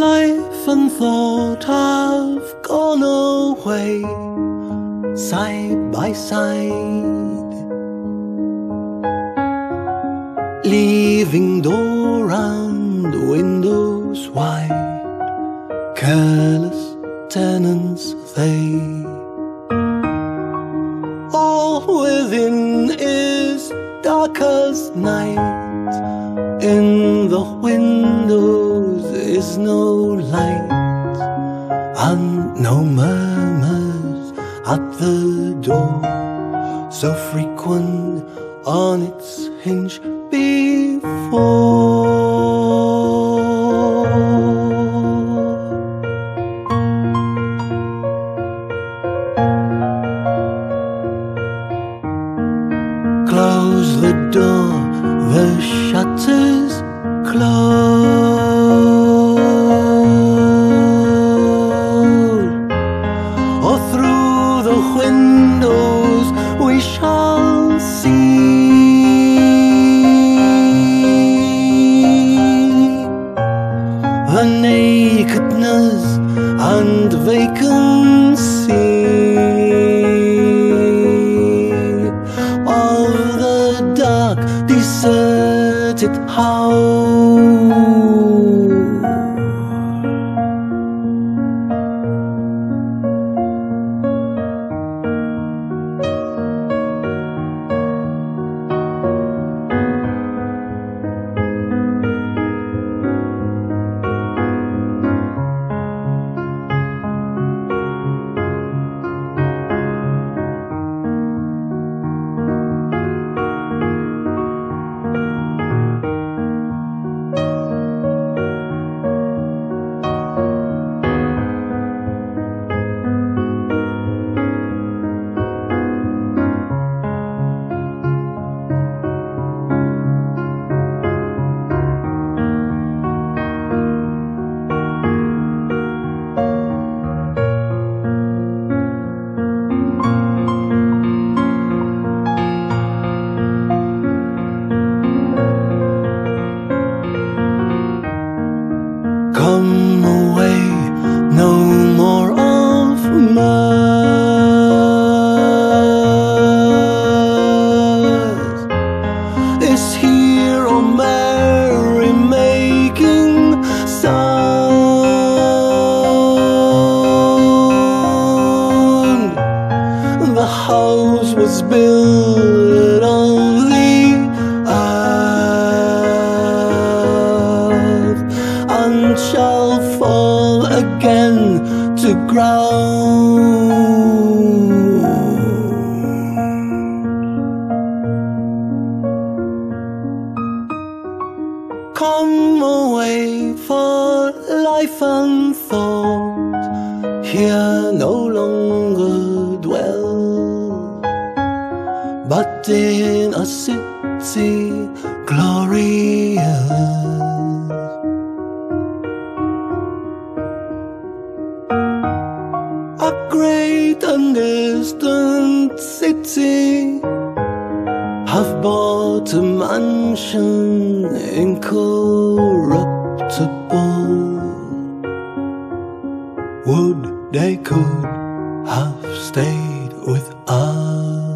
life and thought have gone away side by side, leaving door and windows wide, careless tenants they. All within is dark as night, in the windows is no light, and no murmurs at the door, so frequent on its hinge before. Close the door, the shutters close, or through the windows we shall see the nakedness and vacancy deserted house. Come away, no more of mirth. Is here a merry-making sound? The house was built on the earth, and shall fall again to ground. Come away, for life and thought here no longer dwell, but in a city glorious. A great and distant city have bought a mansion incorruptible. Would they could have stayed with us.